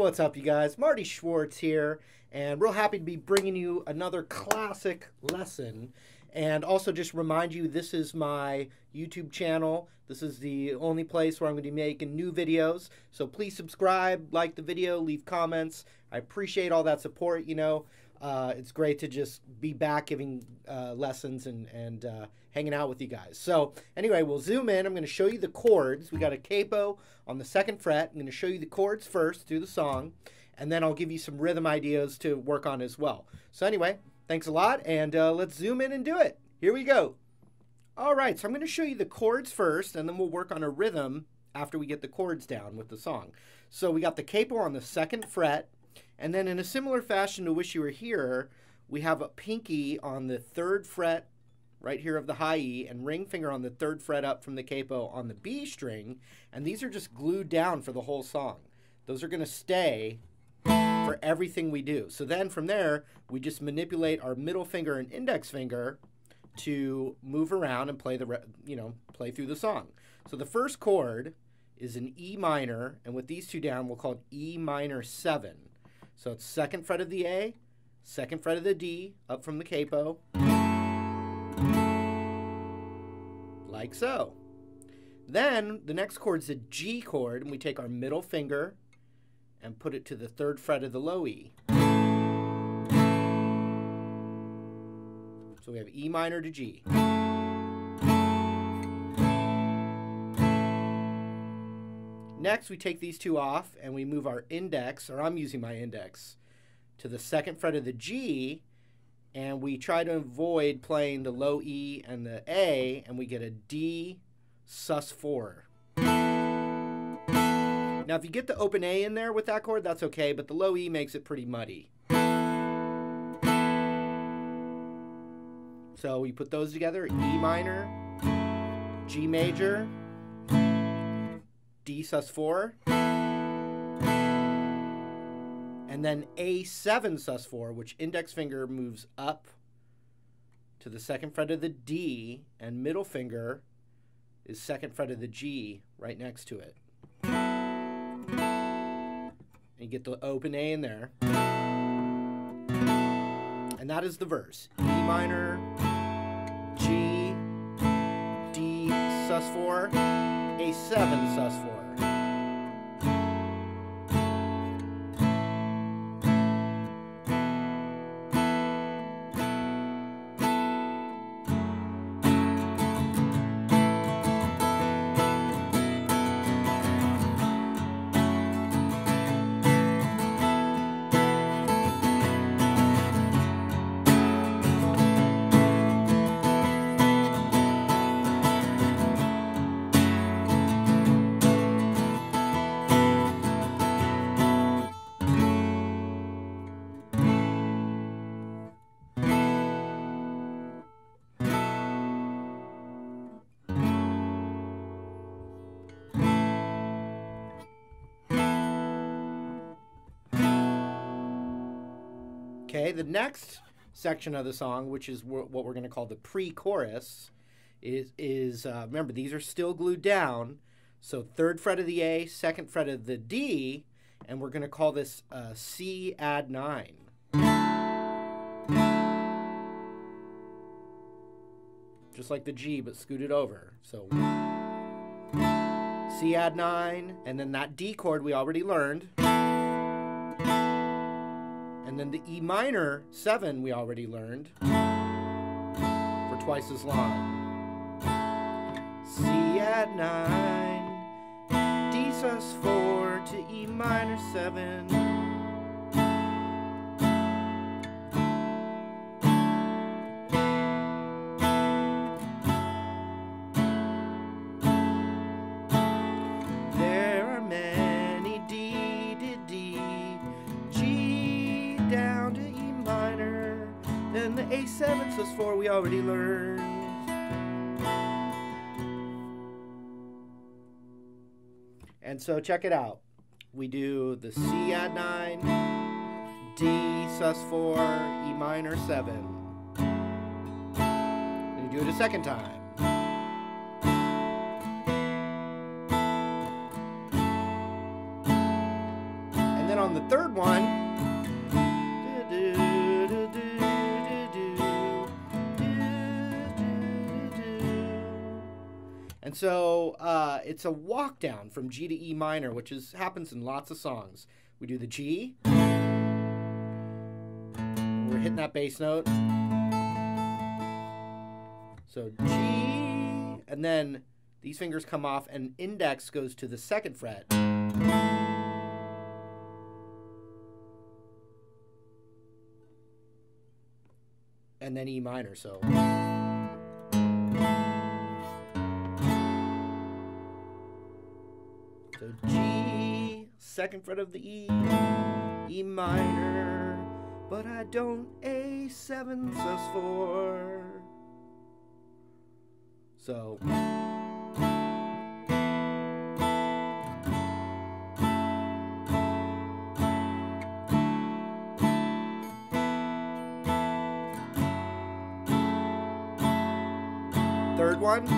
What's up, you guys? Marty Schwartz here, and real happy to be bringing you another classic lesson. And also just remind you, this is my YouTube channel. This is the only place where I'm going to be making new videos. So please subscribe, like the video, leave comments. I appreciate all that support, you know. It's great to just be back giving lessons and hanging out with you guys. So anyway, we'll zoom in. I'm going to show you the chords. We got a capo on the 2nd fret. I'm going to show you the chords first through the song, and then I'll give you some rhythm ideas to work on as well. So anyway, thanks a lot, and let's zoom in and do it. Here we go. All right, so I'm going to show you the chords first, and then we'll work on a rhythm after we get the chords down with the song. So we got the capo on the 2nd fret. And then in a similar fashion to Wish You Were Here, we have a pinky on the 3rd fret right here of the high E, and ring finger on the 3rd fret up from the capo on the B string. And these are just glued down for the whole song. Those are going to stay for everything we do. So then from there, we just manipulate our middle finger and index finger to move around and play the, you know, play through the song. So the first chord is an E minor, and with these two down, we'll call it E minor 7. So it's 2nd fret of the A, 2nd fret of the D, up from the capo, like so. Then the next chord is the G chord, and we take our middle finger and put it to the 3rd fret of the low E. So we have E minor to G. Next, we take these two off and we move our index, or I'm using my index, to the 2nd fret of the G, and we try to avoid playing the low E and the A, and we get a D sus4. Now, if you get the open A in there with that chord, that's okay, but the low E makes it pretty muddy. So we put those together, E minor, G major, D sus4, and then A7 sus4, which index finger moves up to the 2nd fret of the D, and middle finger is 2nd fret of the G right next to it. And you get the open A in there. And that is the verse. E minor, G, D sus4, A7 sus4. Okay, the next section of the song, which is what we're going to call the pre-chorus, is remember, these are still glued down. So 3rd fret of the A, 2nd fret of the D, and we're going to call this C add 9. Just like the G, but scooted over. So C add 9, and then that D chord we already learned. And then the E minor 7 we already learned for twice as long. C add 9, D sus4 to E minor 7. A7 sus4 we already learned. And so check it out. We do the C add 9, D sus4, E minor 7. And you do it a second time. And then on the third one, and so it's a walk down from G to E minor, which happens in lots of songs. We do the G, we're hitting that bass note, so G, and then these fingers come off and index goes to the second fret. And then E minor, so. So G, second fret of the E, E minor, but I don't A7 sus4. So. Third one.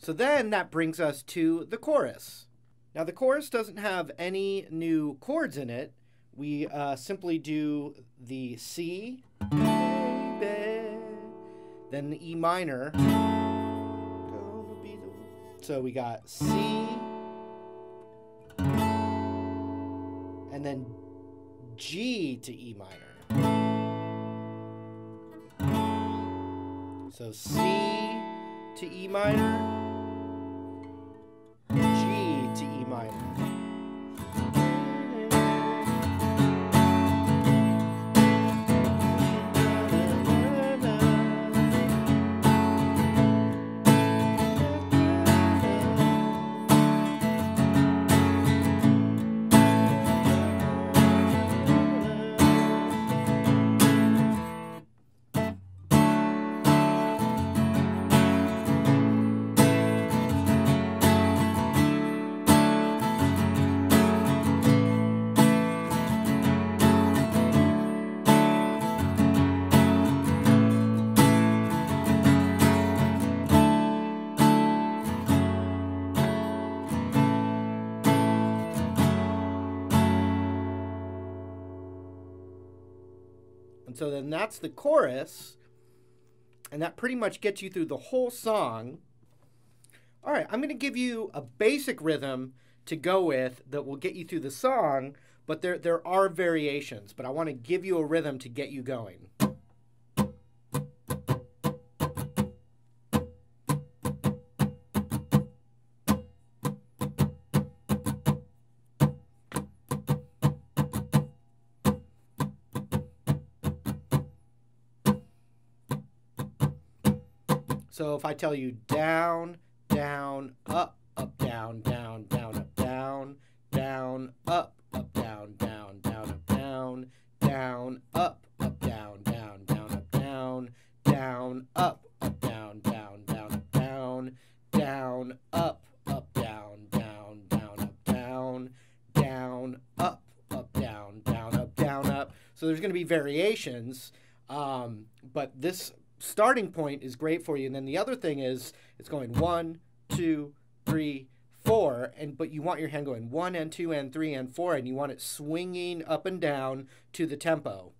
So then that brings us to the chorus. Now the chorus doesn't have any new chords in it. We simply do the C, baby, then the E minor. So we got C, and then G to E minor. So C to E minor. And so then that's the chorus, and that pretty much gets you through the whole song. All right, I'm going to give you a basic rhythm to go with that will get you through the song, but there are variations, but I want to give you a rhythm to get you going. So if I tell you down, down, up, up, down, down, down, up, down, down, up, down, up, down, up, down, up, down, up, down, up, down, up, down, up. So there's going to be variations, but this starting point is great for you. And then the other thing is it's going 1, 2, 3, four, but you want your hand going 1 and 2 and 3 and 4, and you want it swinging up and down to the tempo.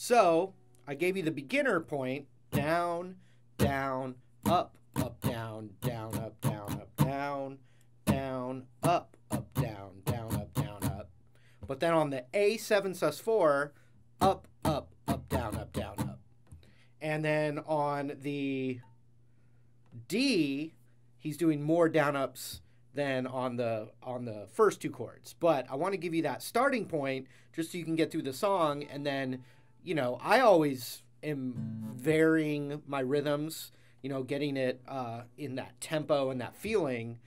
So I gave you the beginner point, down, down, up, up, down, up, down, up, down, up, down, up. But then on the A7 sus4, up, up, down, up. And then on the D, he's doing more down ups than on the first two chords. But I want to give you that starting point just so you can get through the song, and then, you know, I always am varying my rhythms, you know, getting it in that tempo and that feeling.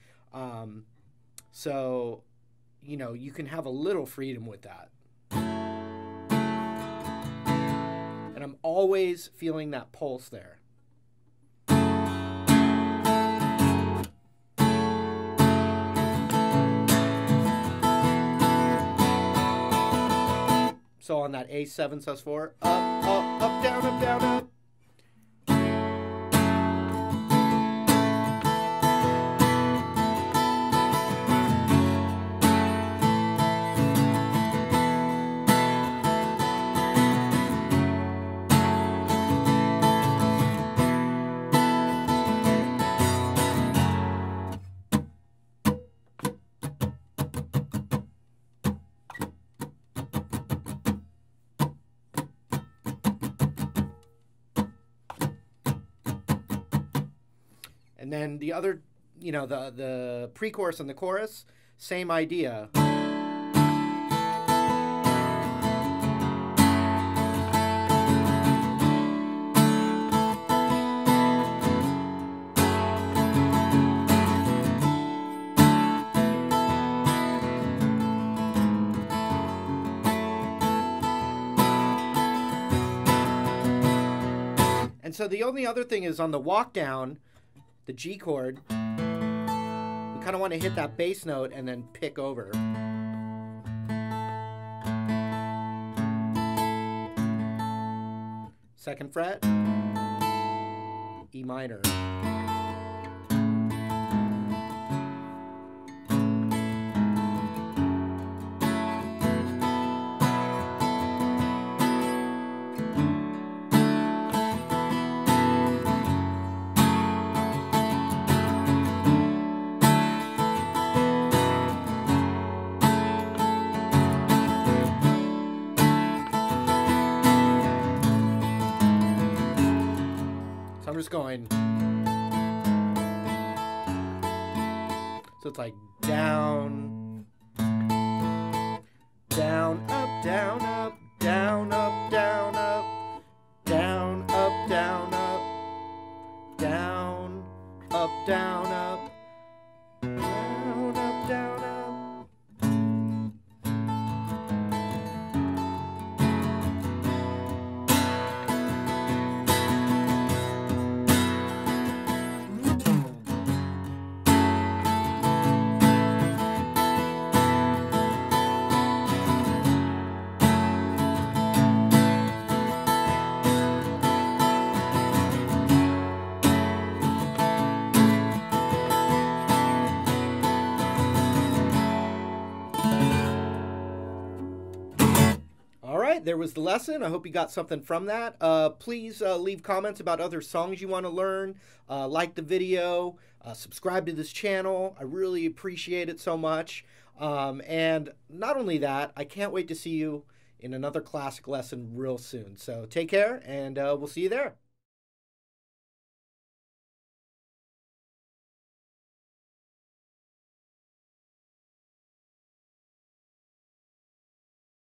So, you know, you can have a little freedom with that. And I'm always feeling that pulse there. So on that A7 sus4, up, down, up. And then the other, you know, the pre-chorus and the chorus, same idea. And so the only other thing is on the walk down, the G chord, we kind of want to hit that bass note and then pick over. Second fret, E minor. Going. So it's like down, down, up, down, up, down, up, down, up, down, up, down, up, down, up, down, up, down, up, down, up. There was the lesson. I hope you got something from that. Please leave comments about other songs you want to learn. Like the video. Subscribe to this channel. I really appreciate it so much. And not only that, I can't wait to see you in another classic lesson real soon. So take care, and we'll see you there.